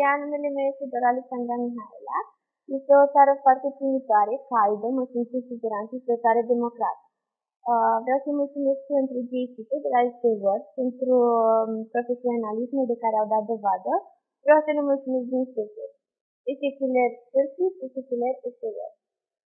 यानंदने मिळे सिद्धरालिकांना न्यायला विश्वासार्ह प्रतिनिधित्वारे कायदो मशीनची सुधारांची सरकारे डेमोक्रात Próximo semestre de equipe de Life World, pentru profesionalismul de care au dat dovadă, vreau să le mulțumesc din suflet. Efectile Turkey, efectile Turkey.